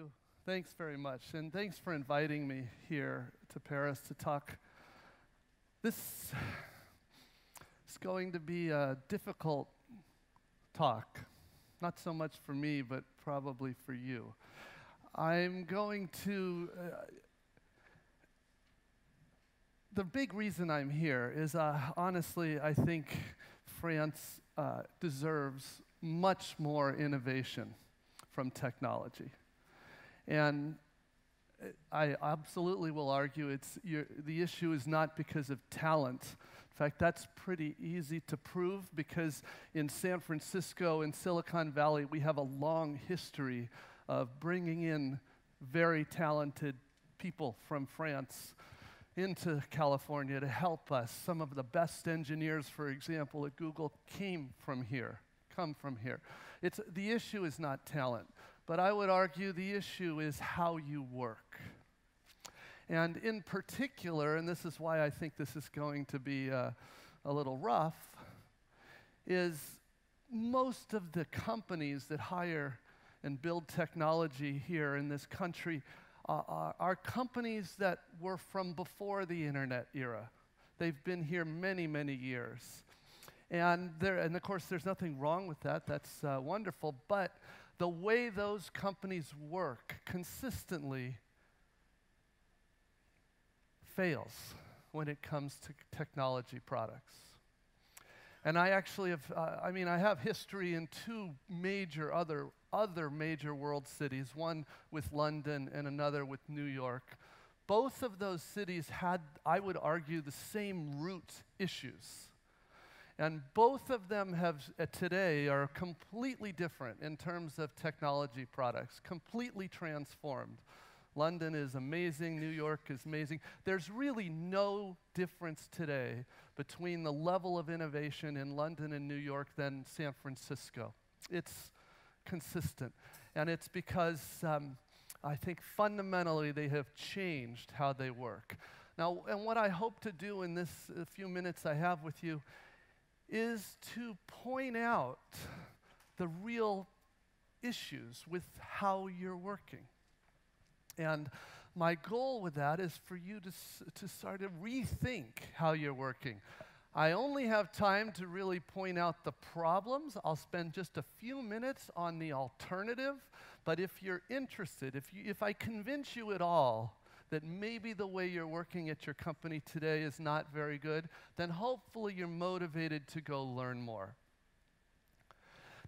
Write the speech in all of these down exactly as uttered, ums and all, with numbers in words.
you. Thanks very much, and thanks for inviting me here to Paris to talk. This is going to be a difficult talk, not so much for me, but probably for you. I'm going to... Uh, the big reason I'm here is, uh, honestly, I think France uh, deserves much more innovation from technology. And I absolutely will argue it's your, the issue is not because of talent. In fact, that's pretty easy to prove because in San Francisco and Silicon Valley, we have a long history of bringing in very talented people from France into California to help us. Some of the best engineers, for example, at Google came from here, come from here. It's, the issue is not talent. But I would argue the issue is how you work. And in particular, and this is why I think this is going to be uh, a little rough, is most of the companies that hire and build technology here in this country uh, are, are companies that were from before the internet era. They've been here many, many years. And, there, and of course, there's nothing wrong with that. That's uh, wonderful. But the way those companies work consistently fails when it comes to technology products. And I actually have, uh, I mean, I have history in two major other, other major world cities, one with London and another with New York. Both of those cities had, I would argue, the same root issues. And both of them have, uh, today, are completely different in terms of technology products, completely transformed. London is amazing, New York is amazing. There's really no difference today between the level of innovation in London and New York than San Francisco. It's consistent. And it's because um, I think fundamentally they have changed how they work. Now, and what I hope to do in this uh, few minutes I have with you is to point out the real issues with how you're working. And my goal with that is for you to, to start to rethink how you're working. I only have time to really point out the problems. I'll spend just a few minutes on the alternative. But if you're interested, if, you, if I convince you at all that maybe the way you're working at your company today is not very good, then hopefully you're motivated to go learn more.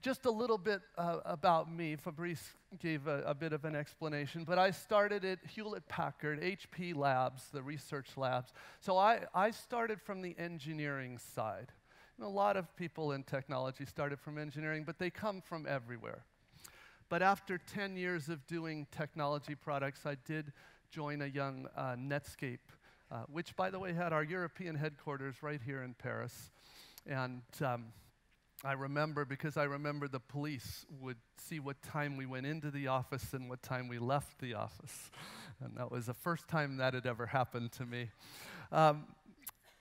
Just a little bit uh, about me. Fabrice gave a, a bit of an explanation, but I started at Hewlett-Packard, H P Labs, the research labs. So I, I started from the engineering side. And a lot of people in technology started from engineering, but they come from everywhere. But after ten years of doing technology products, I did join a young uh, Netscape, uh, which, by the way, had our European headquarters right here in Paris. And um, I remember, because I remember the police would see what time we went into the office and what time we left the office. And that was the first time that had ever happened to me. Um,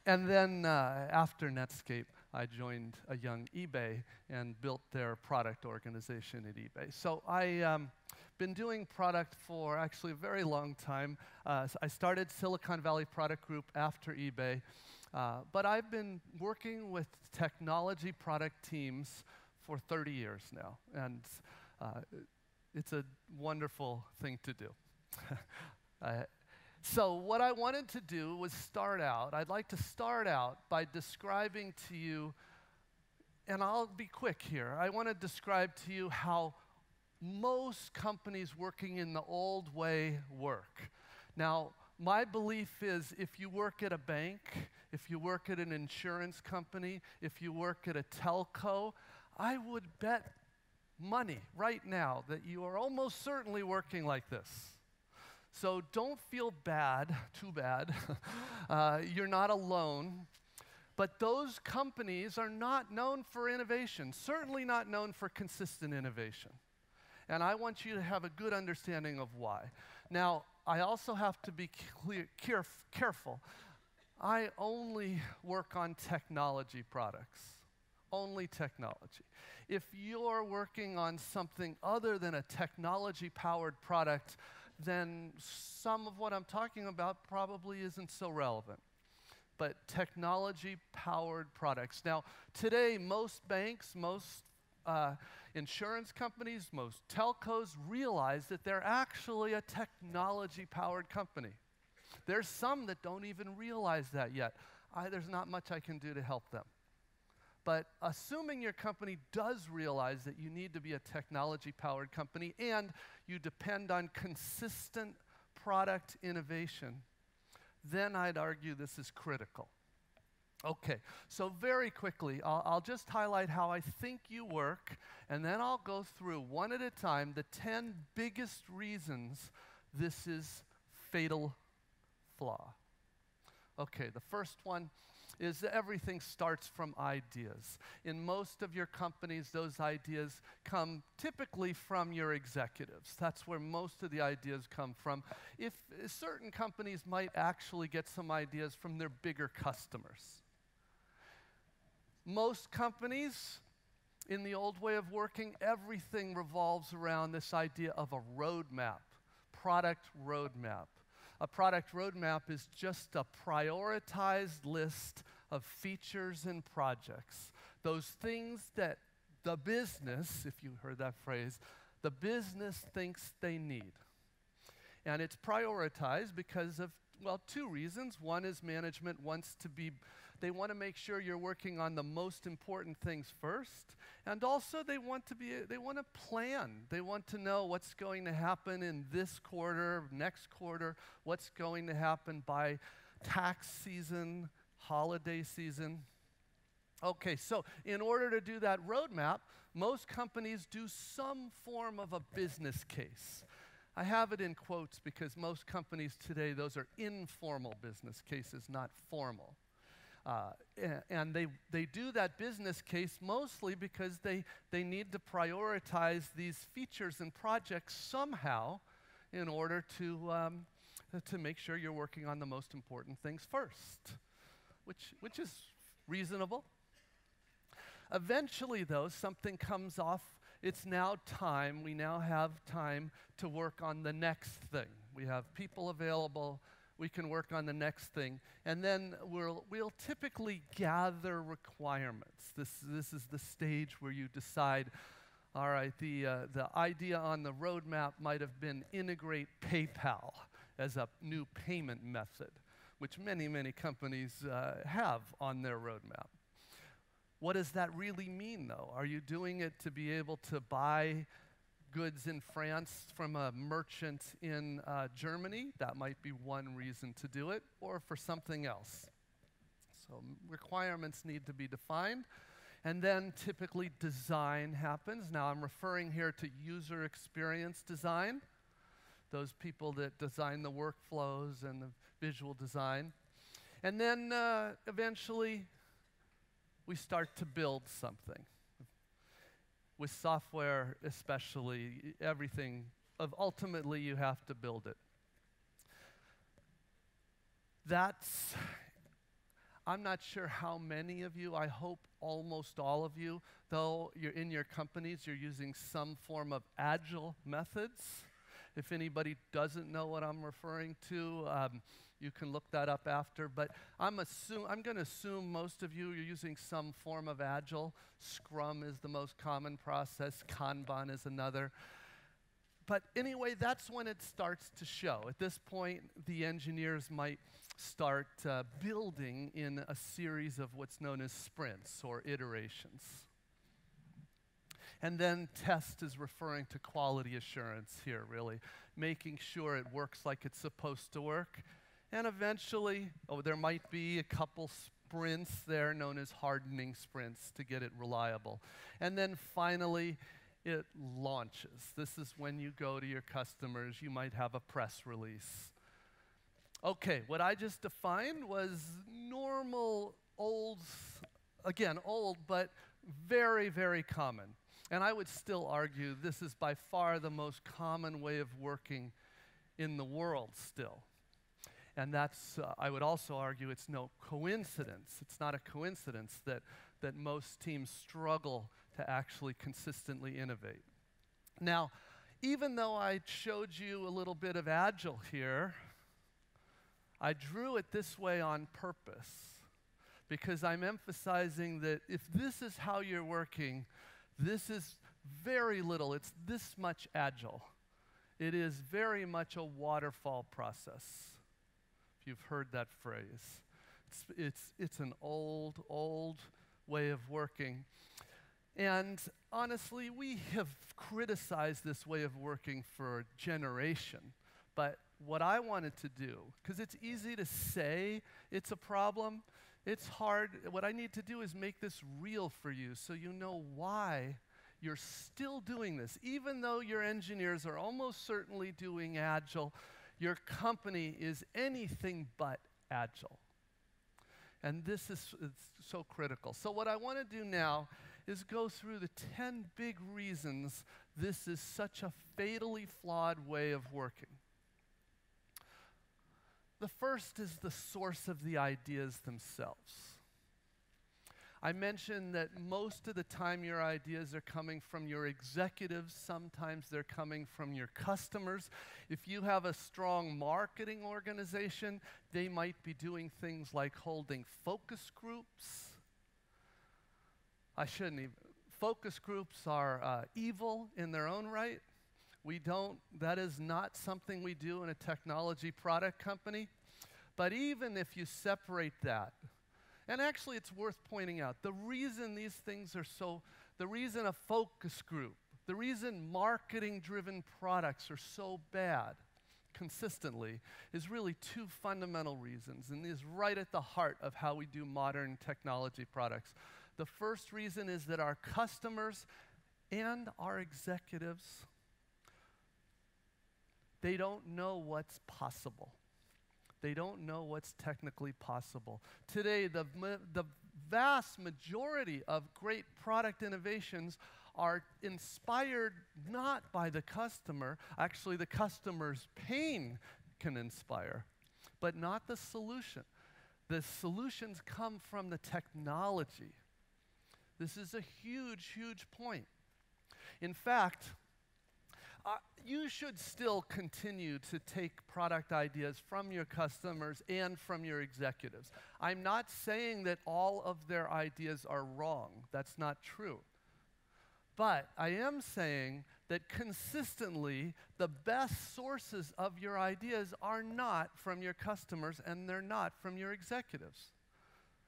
and then uh, after Netscape, I joined a young eBay and built their product organization at eBay. So I've um, been doing product for actually a very long time. Uh, so I started Silicon Valley Product Group after eBay. Uh, but I've been working with technology product teams for thirty years now. And uh, it's a wonderful thing to do. I, So what I wanted to do was start out, I'd like to start out by describing to you, and I'll be quick here, I want to describe to you how most companies working in the old way work. Now, my belief is if you work at a bank, if you work at an insurance company, if you work at a telco, I would bet money right now that you are almost certainly working like this. So don't feel bad, too bad. uh, you're not alone. But those companies are not known for innovation, certainly not known for consistent innovation. And I want you to have a good understanding of why. Now, I also have to be clear, caref- careful. I only work on technology products. only technology. If you're working on something other than a technology-powered product, then some of what I'm talking about probably isn't so relevant. But technology-powered products. Now, today, most banks, most uh, insurance companies, most telcos realize that they're actually a technology-powered company. There's some that don't even realize that yet. I, there's not much I can do to help them. But assuming your company does realize that you need to be a technology-powered company and you depend on consistent product innovation, then I'd argue this is critical. Okay, so very quickly, I'll, I'll just highlight how I think you work, and then I'll go through one at a time the ten biggest reasons this is fatal flaw. Okay, the first one is that everything starts from ideas. In most of your companies, those ideas come typically from your executives. That's where most of the ideas come from. If uh, certain companies might actually get some ideas from their bigger customers. Most companies, in the old way of working, everything revolves around this idea of a roadmap, product roadmap. A product roadmap is just a prioritized list of features and projects. Those things that the business, if you heard that phrase, the business thinks they need. And it's prioritized because of, well, two reasons. One is management wants to be, they want to make sure you're working on the most important things first. And also they want to be, they want to plan. They want to know what's going to happen in this quarter, next quarter, what's going to happen by tax season, holiday season. Okay, so in order to do that roadmap, most companies do some form of a business case. I have it in quotes because most companies today, those are informal business cases, not formal. Uh, and they, they do that business case mostly because they, they need to prioritize these features and projects somehow in order to, um, to make sure you're working on the most important things first, which, which is reasonable. Eventually, though, something comes off. It's now time. We now have time to work on the next thing. We have people available. We can work on the next thing. And then we'll, we'll typically gather requirements. This, this is the stage where you decide, all right, the, uh, the idea on the roadmap might have been integrate PayPal as a new payment method, which many, many companies uh, have on their roadmap. What does that really mean, though? Are you doing it to be able to buy goods in France from a merchant in uh, Germany? That might be one reason to do it, or for something else. So requirements need to be defined. And then typically design happens. Now I'm referring here to user experience design, those people that design the workflows and the visual design. And then uh, eventually we start to build something. With software especially, everything, of ultimately you have to build it. That's, I'm not sure how many of you, I hope almost all of you, though you're in your companies, you're using some form of agile methods. If anybody doesn't know what I'm referring to, um, you can look that up after, but I'm, assume, I'm going to assume most of you are using some form of agile. Scrum is the most common process. Kanban is another. But anyway, that's when it starts to show. At this point, the engineers might start uh, building in a series of what's known as sprints or iterations. And then test is referring to quality assurance here, really, making sure it works like it's supposed to work. And eventually, oh, there might be a couple sprints there known as hardening sprints to get it reliable. And then finally, it launches. This is when you go to your customers. You might have a press release. Okay, what I just defined was normal, old, again, old, but very, very common. And I would still argue this is by far the most common way of working in the world still. And that's, uh, I would also argue, it's no coincidence. It's not a coincidence that that most teams struggle to actually consistently innovate. Now, even though I showed you a little bit of Agile here, I drew it this way on purpose because I'm emphasizing that if this is how you're working, this is very little. It's this much Agile. It is very much a waterfall process, if you've heard that phrase. It's, it's, it's an old, old way of working. And honestly, we have criticized this way of working for a generation. But what I wanted to do, because it's easy to say it's a problem, it's hard. What I need to do is make this real for you so you know why you're still doing this. Even though your engineers are almost certainly doing Agile, your company is anything but Agile. And this is it's so critical. So what I want to do now is go through the ten big reasons this is such a fatally flawed way of working. The first is the source of the ideas themselves. I mentioned that most of the time your ideas are coming from your executives, sometimes they're coming from your customers. If you have a strong marketing organization, they might be doing things like holding focus groups. I shouldn't even. Focus groups are uh, evil in their own right. We don't, that is not something we do in a technology product company. But even if you separate that, and actually it's worth pointing out, the reason these things are so, the reason a focus group, the reason marketing-driven products are so bad consistently is really two fundamental reasons, and is right at the heart of how we do modern technology products. The first reason is that our customers and our executives, they don't know what's possible. They don't know what's technically possible. Today, the, the vast majority of great product innovations are inspired not by the customer. Actually, the customer's pain can inspire, but not the solution. The solutions come from the technology. This is a huge, huge point. In fact, Uh, you should still continue to take product ideas from your customers and from your executives. I'm not saying that all of their ideas are wrong. That's not true. But I am saying that consistently, the best sources of your ideas are not from your customers and they're not from your executives.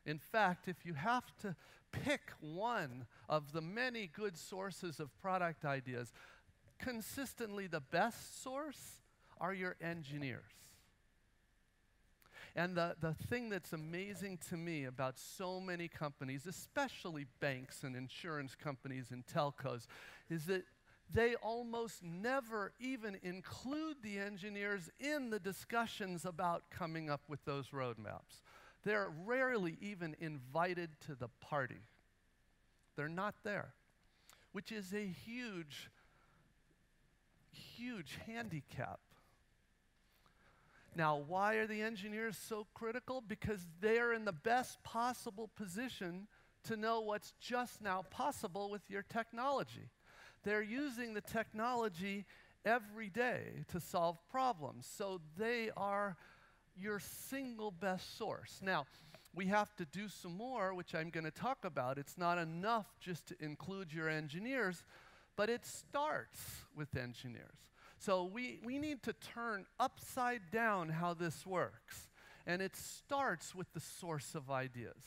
In fact, if you have to pick one of the many good sources of product ideas, consistently, the best source are your engineers. And the, the thing that's amazing to me about so many companies, especially banks and insurance companies and telcos, is that they almost never even include the engineers in the discussions about coming up with those roadmaps. They're rarely even invited to the party. They're not there, which is a huge huge handicap. Now, why are the engineers so critical? Because they're in the best possible position to know what's just now possible with your technology. They're using the technology every day to solve problems, so they are your single best source. Now, we have to do some more, which I'm going to talk about. It's not enough just to include your engineers, but it starts with engineers. So we, we need to turn upside down how this works. And it starts with the source of ideas.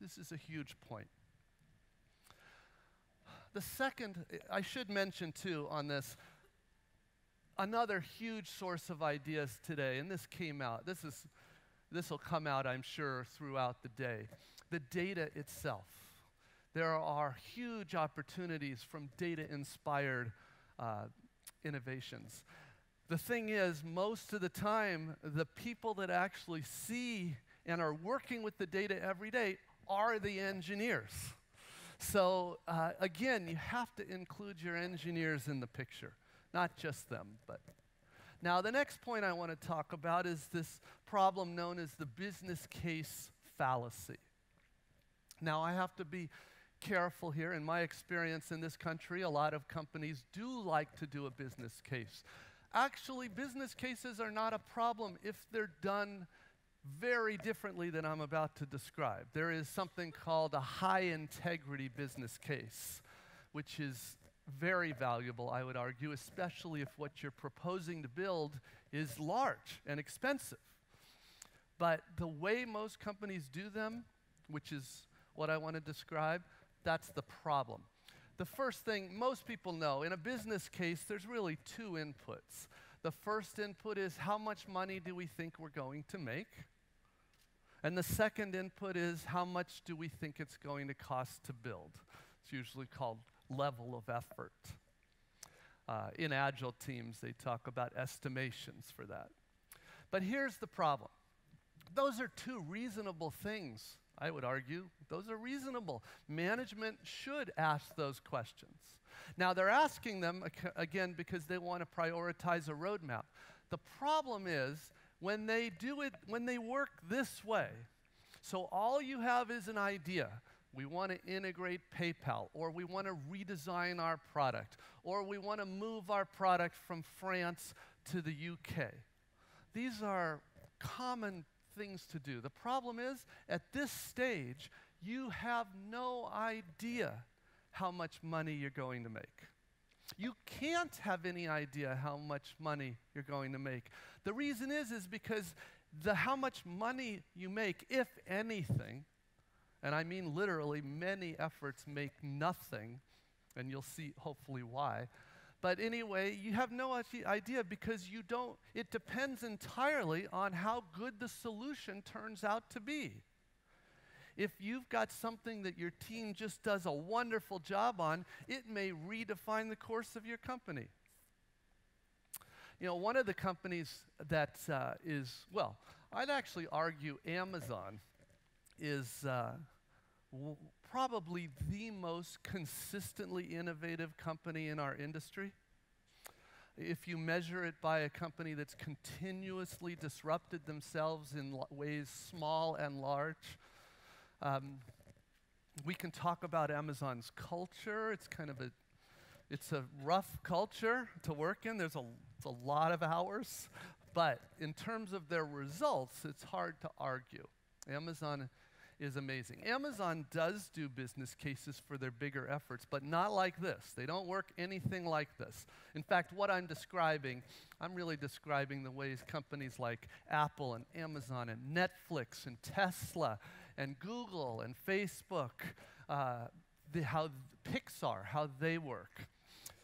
This is a huge point. The second, I should mention too on this, another huge source of ideas today, and this came out, this is, this will come out, I'm sure, throughout the day, the data itself. There are huge opportunities from data-inspired uh, innovations. The thing is, most of the time, the people that actually see and are working with the data every day are the engineers. So uh, again, you have to include your engineers in the picture, not just them. But now, the next point I want to talk about is this problem known as the business case fallacy. Now, I have to be careful here. In my experience in this country, a lot of companies do like to do a business case. Actually, business cases are not a problem if they're done very differently than I'm about to describe. There is something called a high-integrity business case, which is very valuable, I would argue, especially if what you're proposing to build is large and expensive. But the way most companies do them, which is what I want to describe, that's the problem. The first thing most people know, in a business case, there's really two inputs. The first input is, how much money do we think we're going to make? And the second input is, how much do we think it's going to cost to build? It's usually called level of effort. Uh, in Agile teams, they talk about estimations for that. But here's the problem. Those are two reasonable things, I would argue. Those are reasonable. Management should ask those questions. Now, they're asking them, again, because they want to prioritize a roadmap. The problem is, when they do it, when they work this way, so all you have is an idea. We want to integrate PayPal, or we want to redesign our product, or we want to move our product from France to the U K. These are common things to do. The problem is, at this stage, you have no idea how much money you're going to make. You can't have any idea how much money you're going to make. The reason is, is because the how much money you make, if anything, and I mean literally, many efforts make nothing, and you'll see hopefully why. But anyway, you have no idea because you don't, it depends entirely on how good the solution turns out to be. If you've got something that your team just does a wonderful job on, it may redefine the course of your company. You know, one of the companies that uh, is, well, I'd actually argue Amazon is uh, w probably the most consistently innovative company in our industry. If you measure it by a company that's continuously disrupted themselves in ways small and large, um, we can talk about Amazon's culture. It's kind of a, it's a rough culture to work in. There's a, it's a lot of hours. But in terms of their results, it's hard to argue. Amazon is amazing. Amazon does do business cases for their bigger efforts, but not like this. They don't work anything like this. In fact, what I'm describing, I'm really describing the ways companies like Apple and Amazon and Netflix and Tesla and Google and Facebook, uh, the, how Pixar, how they work.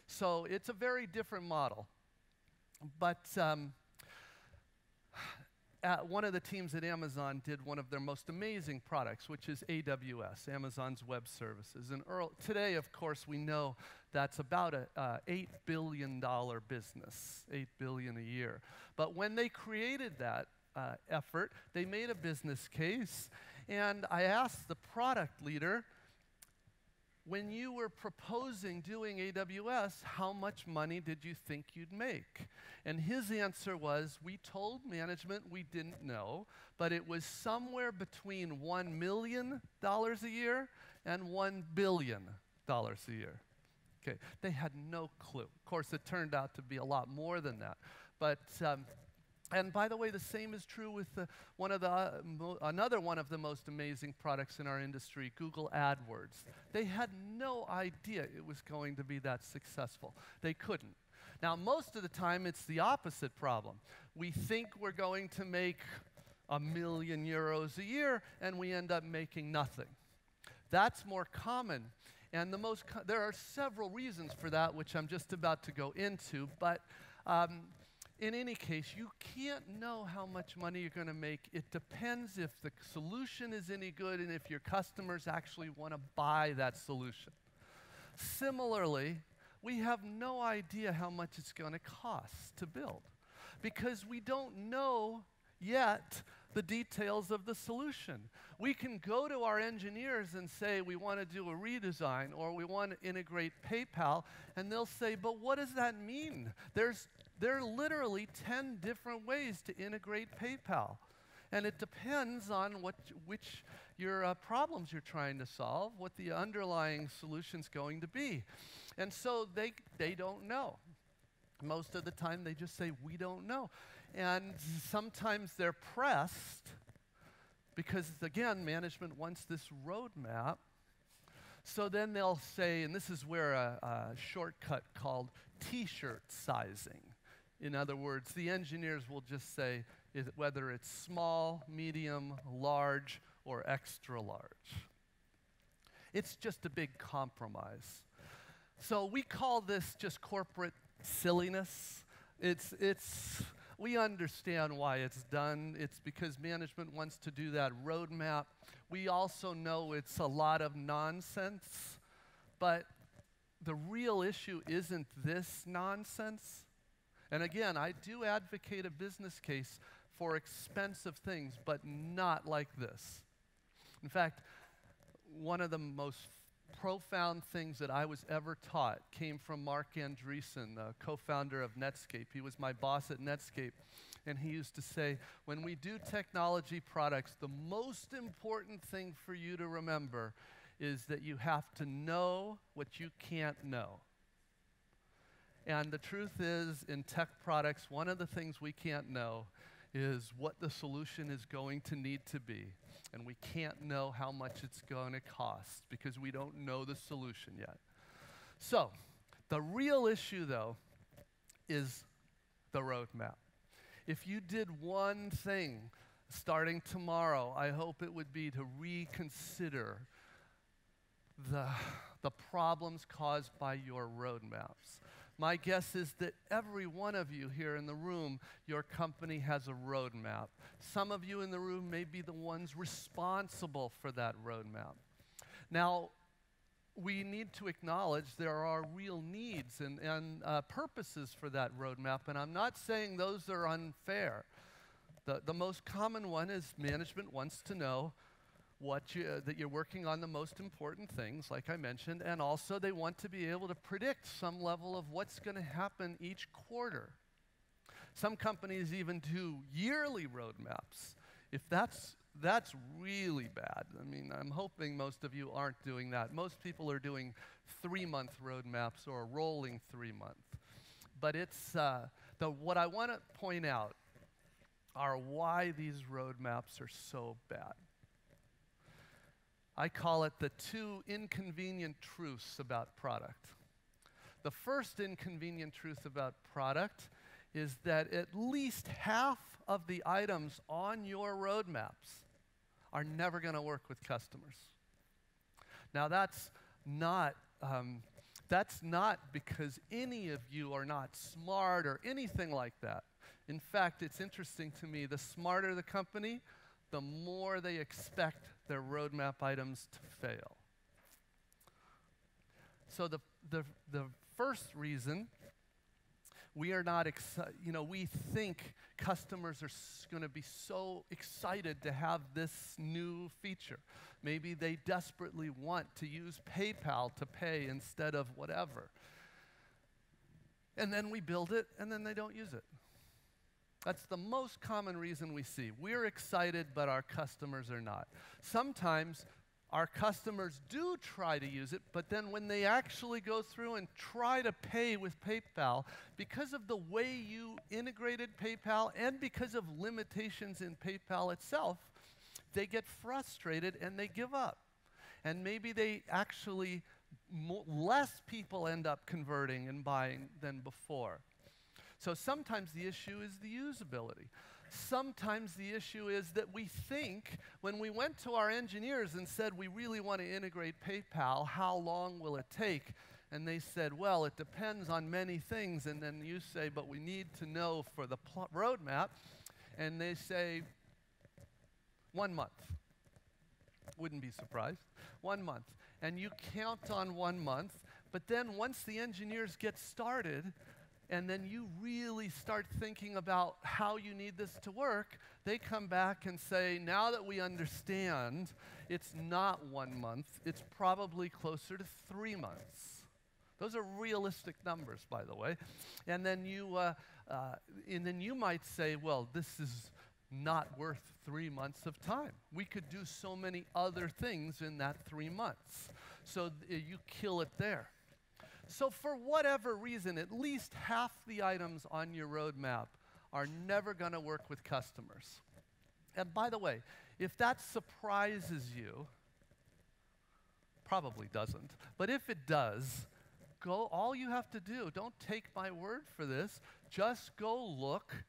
So it's a very different model. But um, Uh, one of the teams at Amazon did one of their most amazing products, which is A W S, Amazon's Web Services. And Earl, today, of course, we know that's about a uh, eight billion dollar business, eight billion dollars a year. But when they created that uh, effort, they made a business case. And I asked the product leader, when you were proposing doing A W S, how much money did you think you'd make? And his answer was, we told management we didn't know, but it was somewhere between one million dollars a year and one billion dollars a year. Okay, they had no clue. Of course, it turned out to be a lot more than that. But, um, and by the way, the same is true with the, one of the, uh, mo another one of the most amazing products in our industry, Google AdWords. They had no idea it was going to be that successful. They couldn't. Now, most of the time, it's the opposite problem. We think we're going to make a million euros a year, and we end up making nothing. That's more common. And the most co there are several reasons for that, which I'm just about to go into, but um, in any case, you can't know how much money you're going to make. It depends if the solution is any good and if your customers actually want to buy that solution. Similarly, we have no idea how much it's going to cost to build because we don't know yet the details of the solution. We can go to our engineers and say, we want to do a redesign or we want to integrate PayPal, and they'll say, but what does that mean? There's There are literally ten different ways to integrate PayPal. And it depends on what, which your uh, problems you're trying to solve, what the underlying solution's going to be. And so they, they don't know. Most of the time, they just say, we don't know. And sometimes they're pressed because, again, management wants this roadmap. So then they'll say, and this is where a, a shortcut called T-shirt sizing. In other words, the engineers will just say is whether it's small, medium, large, or extra large. It's just a big compromise. So we call this just corporate silliness. It's, it's, we understand why it's done. It's because management wants to do that roadmap. We also know it's a lot of nonsense, but the real issue isn't this nonsense. And again, I do advocate a business case for expensive things, but not like this. In fact, one of the most profound things that I was ever taught came from Marc Andreessen, the co-founder of Netscape. He was my boss at Netscape, and he used to say, when we do technology products, the most important thing for you to remember is that you have to know what you can't know. And the truth is, in tech products, one of the things we can't know is what the solution is going to need to be. And we can't know how much it's going to cost because we don't know the solution yet. So the real issue, though, is the roadmap. If you did one thing starting tomorrow, I hope it would be to reconsider the, the problems caused by your roadmaps. My guess is that every one of you here in the room, your company has a roadmap. Some of you in the room may be the ones responsible for that roadmap. Now, we need to acknowledge there are real needs and, and uh, purposes for that roadmap, and I'm not saying those are unfair. The, the most common one is management wants to know what you, uh, that you're working on the most important things, like I mentioned, and also they want to be able to predict some level of what's going to happen each quarter. Some companies even do yearly roadmaps. If that's, that's really bad. I mean, I'm hoping most of you aren't doing that. Most people are doing three-month roadmaps or rolling three-month. But it's, uh, the, what I want to point out are why these roadmaps are so bad. I call it the two inconvenient truths about product. The first inconvenient truth about product is that at least half of the items on your roadmaps are never going to work with customers. Now that's not, um, that's not because any of you are not smart or anything like that. In fact, it's interesting to me, the smarter the company, the more they expect their roadmap items to fail. So the, the, the first reason we are not, you know, we think customers are going to be so excited to have this new feature. Maybe they desperately want to use PayPal to pay instead of whatever. And then we build it, and then they don't use it. That's the most common reason we see. We're excited, but our customers are not. Sometimes our customers do try to use it, but then when they actually go through and try to pay with PayPal, because of the way you integrated PayPal and because of limitations in PayPal itself, they get frustrated and they give up. And maybe they actually, mo- less people end up converting and buying than before. So sometimes the issue is the usability. Sometimes the issue is that we think when we went to our engineers and said, we really want to integrate PayPal, how long will it take? And they said, well, it depends on many things. And then you say, but we need to know for the roadmap. And they say, one month. Wouldn't be surprised. One month. And you count on one month. But then once the engineers get started, and then you really start thinking about how you need this to work, they come back and say, now that we understand, it's not one month, it's probably closer to three months. Those are realistic numbers, by the way. And then you, uh, uh, and then you might say, well, this is not worth three months of time. We could do so many other things in that three months. So th- you kill it there. So for whatever reason, at least half the items on your roadmap are never going to work with customers. And by the way, if that surprises you, probably doesn't, but if it does, go, all you have to do, don't take my word for this, just go look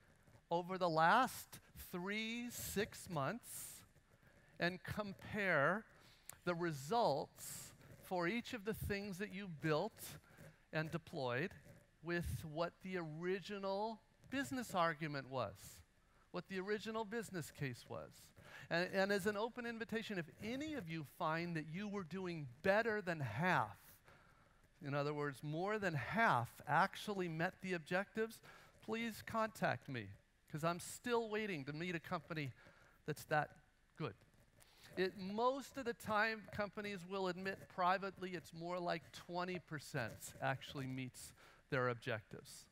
over the last three, six months and compare the results for each of the things that you built and deployed with what the original business argument was, what the original business case was. And, and as an open invitation, if any of you find that you were doing better than half, in other words, more than half actually met the objectives, please contact me, because I'm still waiting to meet a company that's that good. It, most of the time, companies will admit privately it's more like twenty percent actually meets their objectives.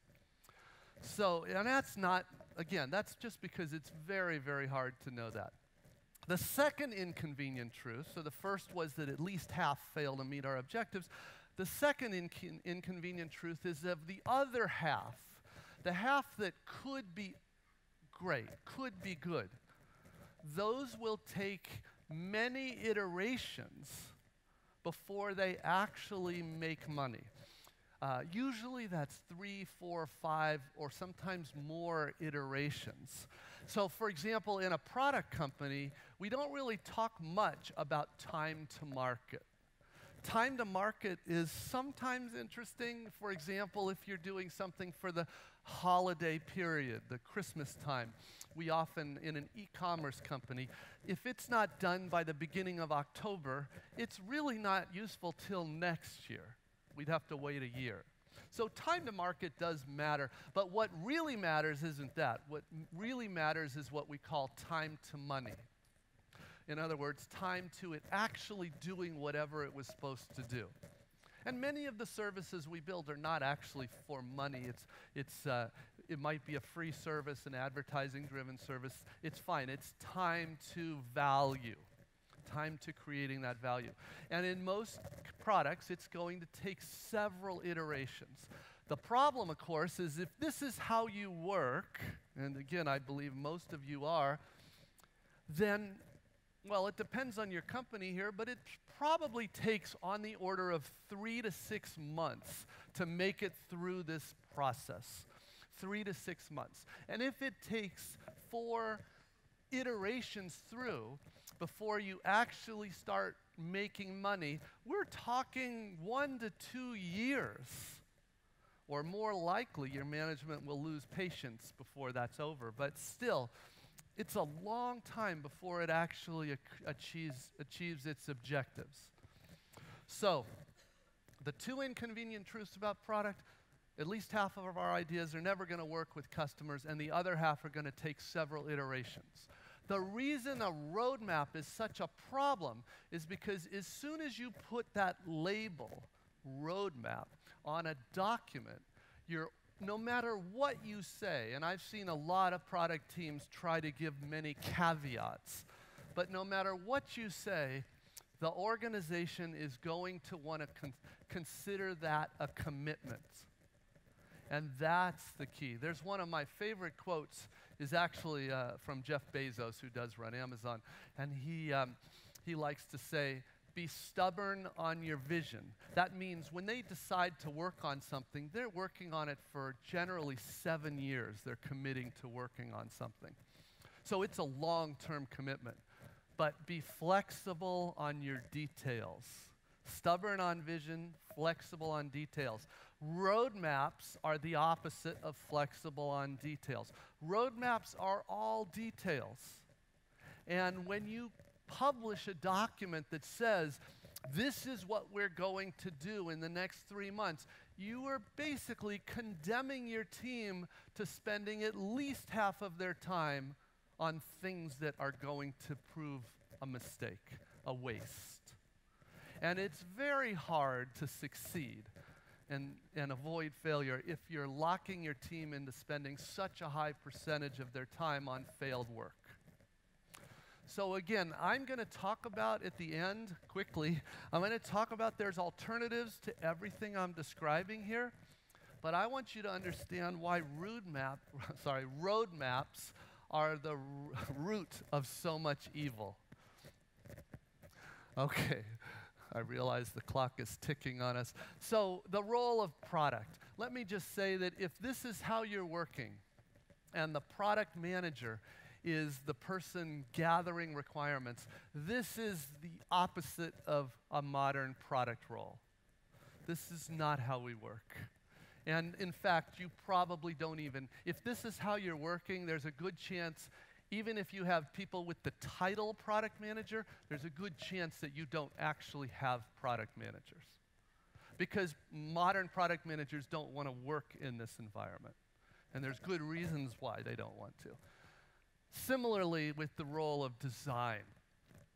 So, and that's not, again, that's just because it's very, very hard to know that. The second inconvenient truth, so the first was that at least half fail to meet our objectives. The second inc- inconvenient truth is of the other half, the half that could be great, could be good. Those will take many iterations before they actually make money. Uh, usually that's three, four, five, or sometimes more iterations. So for example, in a product company, we don't really talk much about time to market. Time to market is sometimes interesting. For example, if you're doing something for the holiday period, the Christmas time, we often, in an e-commerce company, if it's not done by the beginning of October, it's really not useful till next year. We'd have to wait a year. So time to market does matter, but what really matters isn't that. What really matters is what we call time to money. In other words, time to it actually doing whatever it was supposed to do. And many of the services we build are not actually for money. It's, it's, uh, it might be a free service, an advertising-driven service. It's fine. It's time to value, time to creating that value. And in most products, it's going to take several iterations. The problem, of course, is if this is how you work, and again, I believe most of you are, then, well, it depends on your company here, but it probably takes on the order of three to six months to make it through this process. Three to six months. And if it takes four iterations through before you actually start making money, we're talking one to two years. Or more likely, your management will lose patience before that's over, but still, it's a long time before it actually achieves, achieves its objectives. So, the two inconvenient truths about product, at least half of our ideas are never going to work with customers, and the other half are going to take several iterations. The reason a roadmap is such a problem is because as soon as you put that label, roadmap, on a document, you're no matter what you say, and I've seen a lot of product teams try to give many caveats, but no matter what you say, the organization is going to want to con- consider that a commitment. And that's the key. There's one of my favorite quotes is actually uh, from Jeff Bezos, who does run Amazon, and he, um, he likes to say, be stubborn on your vision. That means when they decide to work on something, they're working on it for generally seven years. They're committing to working on something. So it's a long-term commitment. But be flexible on your details. Stubborn on vision, flexible on details. Roadmaps are the opposite of flexible on details. Roadmaps are all details. And when you publish a document that says, this is what we're going to do in the next three months, you are basically condemning your team to spending at least half of their time on things that are going to prove a mistake, a waste. And it's very hard to succeed and, and avoid failure if you're locking your team into spending such a high percentage of their time on failed work. So again, I'm going to talk about, at the end, quickly, I'm going to talk about there's alternatives to everything I'm describing here, but I want you to understand why roadmap, sorry, roadmaps are the root of so much evil. Okay, I realize the clock is ticking on us. So the role of product. Let me just say that if this is how you're working, and the product manager is the person gathering requirements, this is the opposite of a modern product role. This is not how we work. And in fact, you probably don't even, if this is how you're working, there's a good chance, even if you have people with the title product manager, there's a good chance that you don't actually have product managers. Because modern product managers don't want to work in this environment. And there's good reasons why they don't want to. Similarly, with the role of design.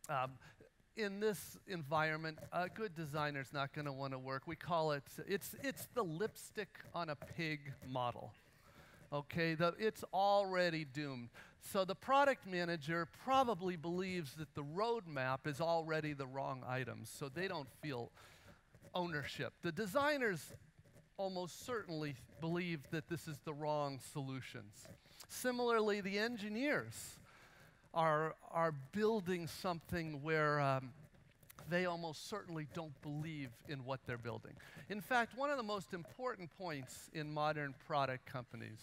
Um, in this environment, a good designer's not going to want to work. We call it, it's, it's the lipstick on a pig model. Okay, the, it's already doomed. So the product manager probably believes that the roadmap is already the wrong items, so they don't feel ownership. The designers almost certainly believe that this is the wrong solutions. Similarly, the engineers are, are building something where um, they almost certainly don't believe in what they're building. In fact, one of the most important points in modern product companies,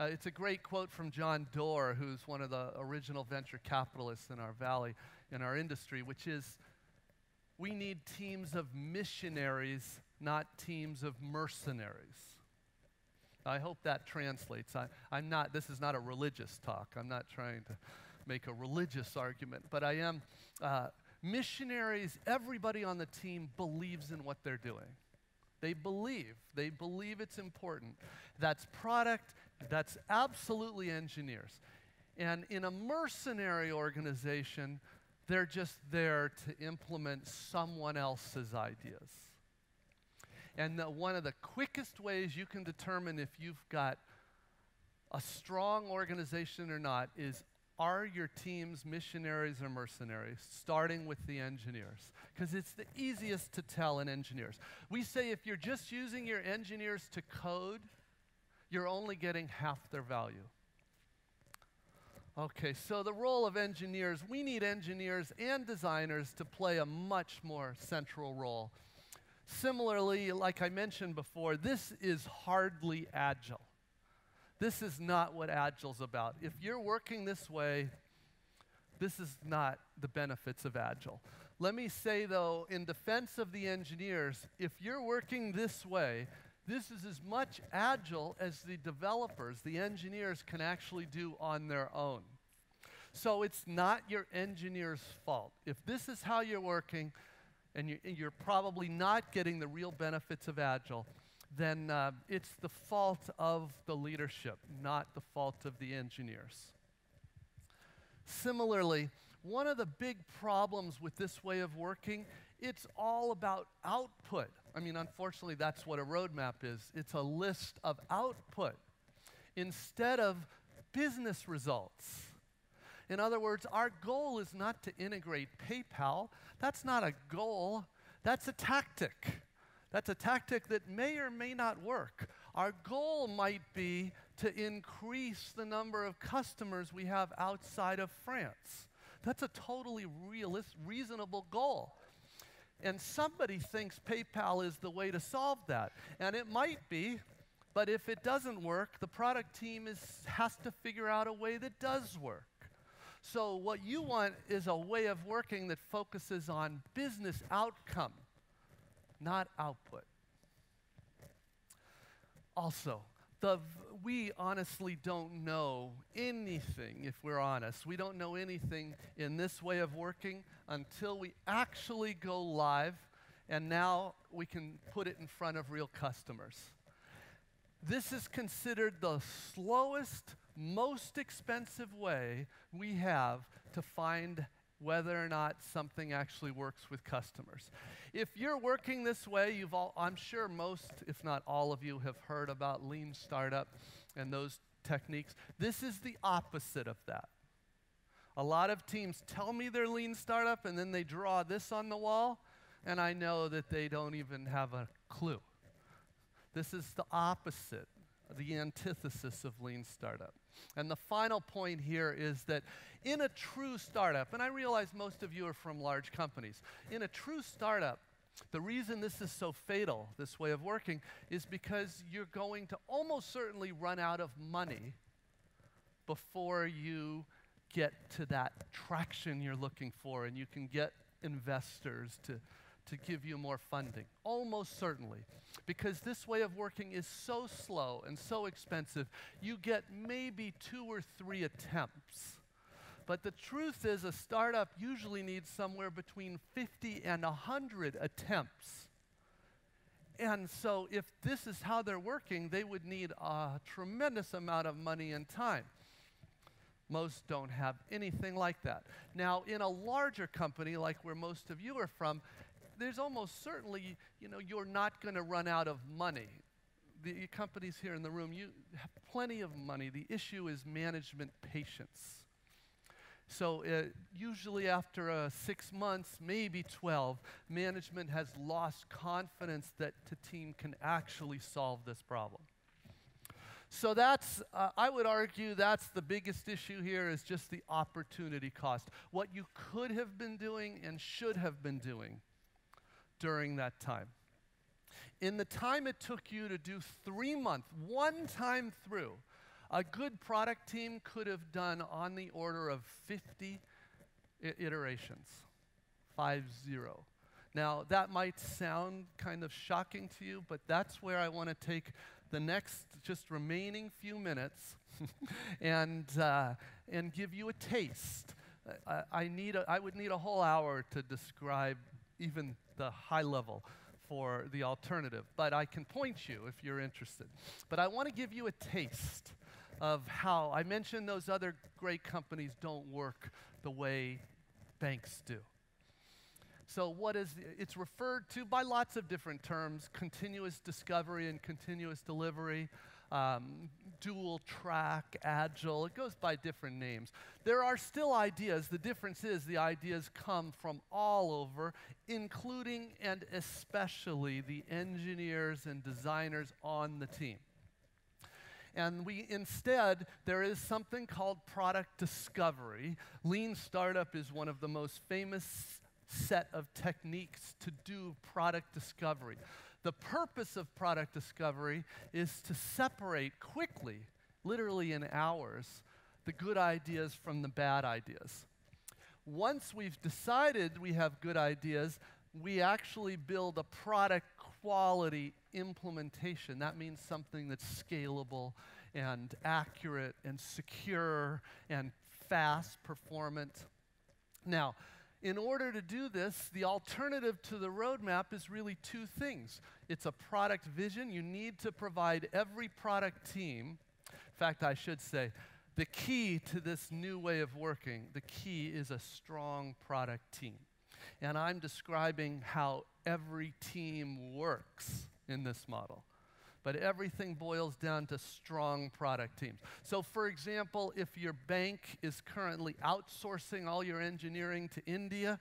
uh, it's a great quote from John Doerr, who's one of the original venture capitalists in our valley, in our industry, which is, we need teams of missionaries, not teams of mercenaries. I hope that translates. I, I'm not, this is not a religious talk. I'm not trying to make a religious argument, but I am, uh, missionaries, everybody on the team believes in what they're doing. They believe, they believe it's important. That's product, that's absolutely engineers. And in a mercenary organization, they're just there to implement someone else's ideas. And the, one of the quickest ways you can determine if you've got a strong organization or not is, are your teams missionaries or mercenaries, starting with the engineers? Because it's the easiest to tell in engineers. We say if you're just using your engineers to code, you're only getting half their value. Okay, so the role of engineers, we need engineers and designers to play a much more central role. Similarly, like I mentioned before, this is hardly agile. This is not what agile's about. If you're working this way, this is not the benefits of agile. Let me say, though, in defense of the engineers, if you're working this way, this is as much agile as the developers, the engineers, can actually do on their own. So it's not your engineer's fault. If this is how you're working, and you're probably not getting the real benefits of agile, then uh, it's the fault of the leadership, not the fault of the engineers. Similarly, one of the big problems with this way of working, it's all about output. I mean, unfortunately, that's what a roadmap is. It's a list of output instead of business results. In other words, our goal is not to integrate PayPal. That's not a goal. That's a tactic. That's a tactic that may or may not work. Our goal might be to increase the number of customers we have outside of France. That's a totally realist, reasonable goal. And somebody thinks PayPal is the way to solve that. And it might be, but if it doesn't work, the product team is, has to figure out a way that does work. So what you want is a way of working that focuses on business outcome, not output. Also, the, we honestly don't know anything, if we're honest. We don't know anything in this way of working until we actually go live, and now we can put it in front of real customers. This is considered the slowest, most expensive way we have to find whether or not something actually works with customers. If you're working this way, you've all, I'm sure most, if not all of you, have heard about Lean Startup and those techniques. This is the opposite of that. A lot of teams tell me they're Lean Startup, and then they draw this on the wall, and I know that they don't even have a clue. This is the opposite, the antithesis of Lean Startup. And the final point here is that in a true startup, and I realize most of you are from large companies, in a true startup, the reason this is so fatal, this way of working, is because you're going to almost certainly run out of money before you get to that traction you're looking for, and you can get investors to to give you more funding, almost certainly. Because this way of working is so slow and so expensive, you get maybe two or three attempts. But the truth is a startup usually needs somewhere between fifty and one hundred attempts. And so if this is how they're working, they would need a tremendous amount of money and time. Most don't have anything like that. Now, in a larger company, like where most of you are from, there's almost certainly, you know, you're not going to run out of money. The companies here in the room, you have plenty of money. The issue is management patience. So uh, usually after uh, six months, maybe twelve, management has lost confidence that the team can actually solve this problem. So that's, uh, I would argue, that's the biggest issue here, is just the opportunity cost. What you could have been doing and should have been doing during that time. In the time it took you to do three months, one time through, a good product team could have done on the order of fifty iterations, five zero. Now, that might sound kind of shocking to you, but that's where I want to take the next just remaining few minutes and, uh, and give you a taste. I, I, need a, I would need a whole hour to describe even the high level for the alternative, but I can point you if you're interested. But I want to give you a taste of how I mentioned those other great companies don't work the way banks do. So what is, it's referred to by lots of different terms, continuous discovery and continuous delivery, um, dual track, agile, it goes by different names. There are still ideas, the difference is the ideas come from all over, including and especially the engineers and designers on the team. And we instead, there is something called product discovery. Lean Startup is one of the most famous set of techniques to do product discovery. The purpose of product discovery is to separate quickly, literally in hours, the good ideas from the bad ideas. Once we've decided we have good ideas, we actually build a product quality implementation. That means something that's scalable and accurate and secure and fast, performant. Now, in order to do this, the alternative to the roadmap is really two things. It's a product vision. You need to provide every product team. In fact, I should say, the key to this new way of working, the key is a strong product team. And I'm describing how every team works in this model. But everything boils down to strong product teams. So for example, if your bank is currently outsourcing all your engineering to India,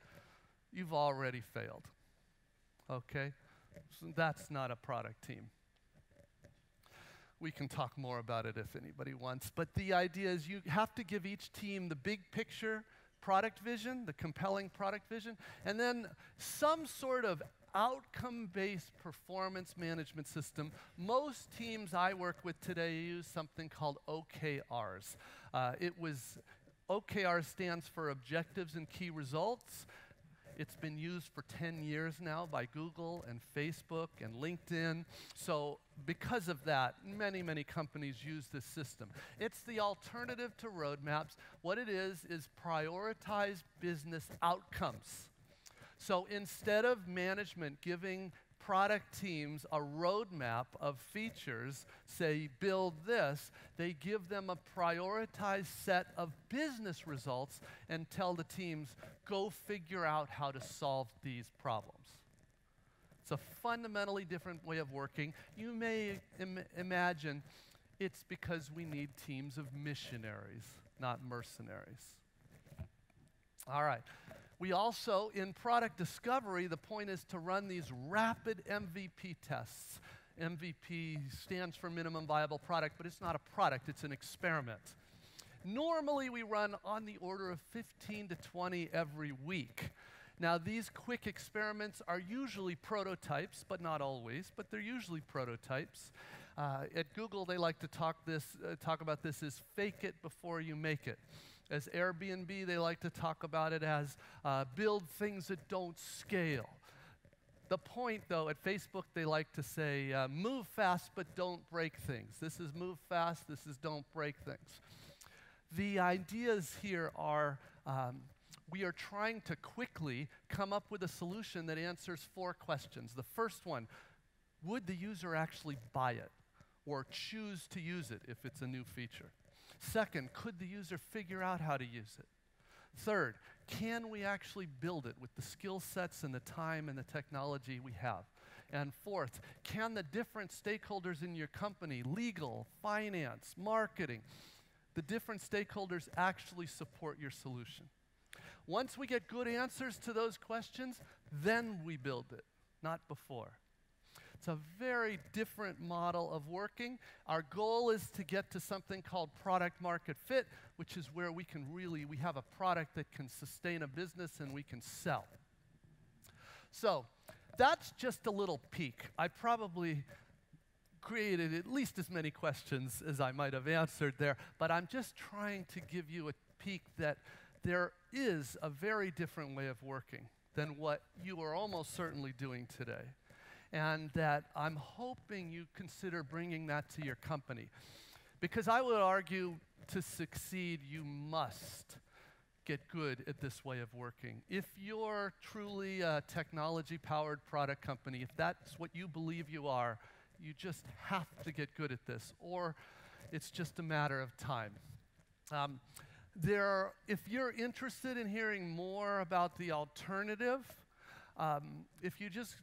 you've already failed, okay? So that's not a product team. We can talk more about it if anybody wants, but the idea is you have to give each team the big picture product vision, the compelling product vision, and then some sort of outcome-based performance management system. Most teams I work with today use something called O K Rs. Uh, it was, O K R stands for Objectives and Key Results. It's been used for ten years now by Google and Facebook and LinkedIn. So because of that, many, many companies use this system. It's the alternative to roadmaps. What it is is prioritize business outcomes. So instead of management giving product teams a roadmap of features, say build this, they give them a prioritized set of business results and tell the teams, go figure out how to solve these problems. It's a fundamentally different way of working. You may im imagine it's because we need teams of missionaries, not mercenaries. All right. We also, in product discovery, the point is to run these rapid M V P tests. M V P stands for minimum viable product, but it's not a product, it's an experiment. Normally, we run on the order of fifteen to twenty every week. Now, these quick experiments are usually prototypes, but not always, but they're usually prototypes. Uh, at Google, they like to talk, this, uh, talk about this as fake it before you make it. As Airbnb, they like to talk about it as uh, build things that don't scale. The point, though, at Facebook, they like to say, uh, move fast, but don't break things. This is move fast, this is don't break things. The ideas here are, um, we are trying to quickly come up with a solution that answers four questions. The first one, would the user actually buy it or choose to use it if it's a new feature? Second, could the user figure out how to use it? Third, can we actually build it with the skill sets and the time and the technology we have? And fourth, can the different stakeholders in your company, legal, finance, marketing, the different stakeholders actually support your solution? Once we get good answers to those questions, then we build it, not before. It's a very different model of working. Our goal is to get to something called product market fit, which is where we can really, we have a product that can sustain a business and we can sell. So that's just a little peek. I probably created at least as many questions as I might have answered there, but I'm just trying to give you a peek that there is a very different way of working than what you are almost certainly doing today. And that I'm hoping you consider bringing that to your company. Because I would argue to succeed, you must get good at this way of working. If you're truly a technology-powered product company, if that's what you believe you are, you just have to get good at this, or it's just a matter of time. Um, there are, if you're interested in hearing more about the alternative, um, if you just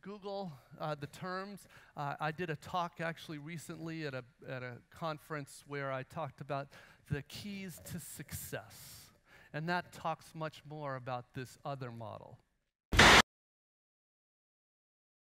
Google uh, the terms. Uh, I did a talk actually recently at a, at a conference where I talked about the keys to success. And that talks much more about this other model.